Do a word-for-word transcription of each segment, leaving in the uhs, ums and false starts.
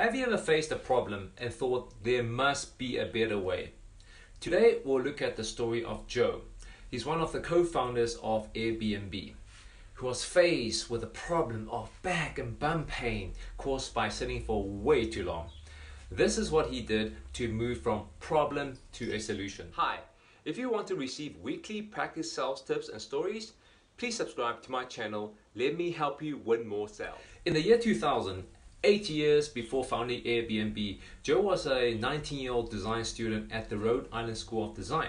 Have you ever faced a problem and thought there must be a better way? Today we'll look at the story of Joe. He's one of the co-founders of Airbnb, who was faced with the problem of back and bum pain caused by sitting for way too long. This is what he did to move from problem to a solution. Hi, if you want to receive weekly practice sales tips and stories, please subscribe to my channel. Let me help you win more sales. In the year two thousand, eight years before founding Airbnb, Joe was a nineteen-year-old design student at the Rhode Island School of Design.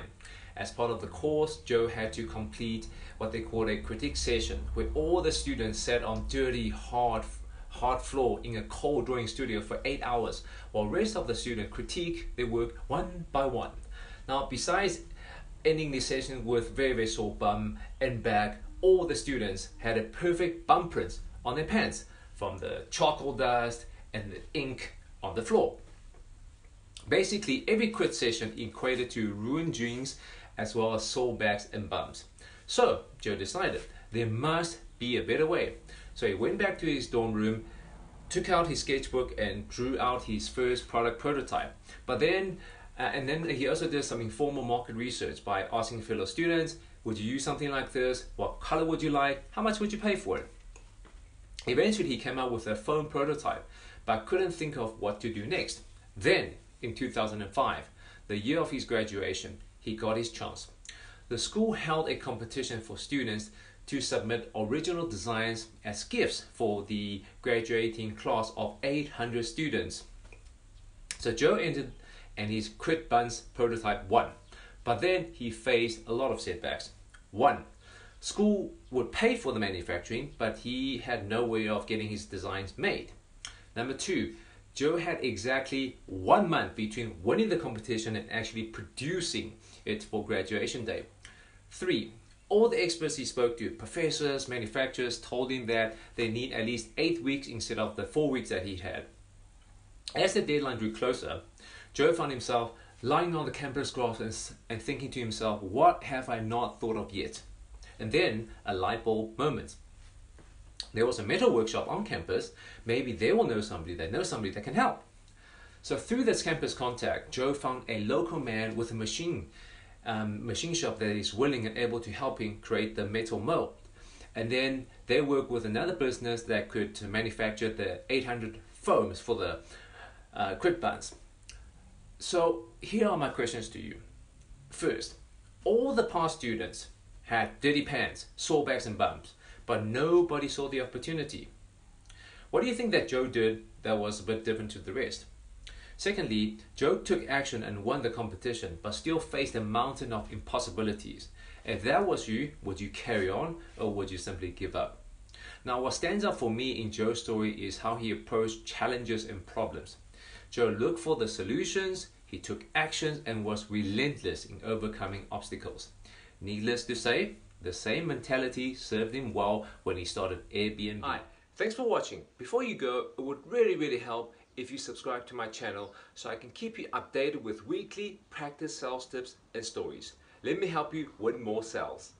As part of the course, Joe had to complete what they called a critique session, where all the students sat on dirty, hard, hard floor in a cold drawing studio for eight hours, while rest of the students critique their work one by one. Now, besides ending the session with very, very sore bum and back, all the students had a perfect bum print on their pants, from the charcoal dust and the ink on the floor. Basically, every crit session equated to ruined dreams as well as sore backs and bums. So Joe decided there must be a better way. So he went back to his dorm room, took out his sketchbook and drew out his first product prototype. But then, uh, and then he also did some informal market research by asking fellow students, would you use something like this? What color would you like? How much would you pay for it? Eventually, he came out with a phone prototype, but couldn't think of what to do next. Then, in two thousand five, the year of his graduation, he got his chance. The school held a competition for students to submit original designs as gifts for the graduating class of eight hundred students. So Joe entered and his CritBuns prototype won, but then he faced a lot of setbacks. One, school would pay for the manufacturing, but he had no way of getting his designs made. Number two, Joe had exactly one month between winning the competition and actually producing it for graduation day. Three, all the experts he spoke to, professors, manufacturers, told him that they need at least eight weeks instead of the four weeks that he had. As the deadline drew closer, Joe found himself lying on the campus grass and thinking to himself, what have I not thought of yet? And then a light bulb moment. There was a metal workshop on campus. Maybe they will know somebody that knows somebody that can help. So through this campus contact, Joe found a local man with a machine, um, machine shop that is willing and able to help him create the metal mold. And then they worked with another business that could manufacture the eight hundred foams for the uh, CritBuns. So here are my questions to you. First, all the past students had dirty pants, sore backs and bumps, but nobody saw the opportunity. What do you think that Joe did that was a bit different to the rest? Secondly, Joe took action and won the competition, but still faced a mountain of impossibilities. If that was you, would you carry on or would you simply give up? Now, what stands out for me in Joe's story is how he approached challenges and problems. Joe looked for the solutions, he took actions and was relentless in overcoming obstacles. Needless to say, the same mentality served him well when he started Airbnb. Hi, thanks for watching. Before you go, it would really, really help if you subscribe to my channel so I can keep you updated with weekly practice sales tips and stories. Let me help you win more sales.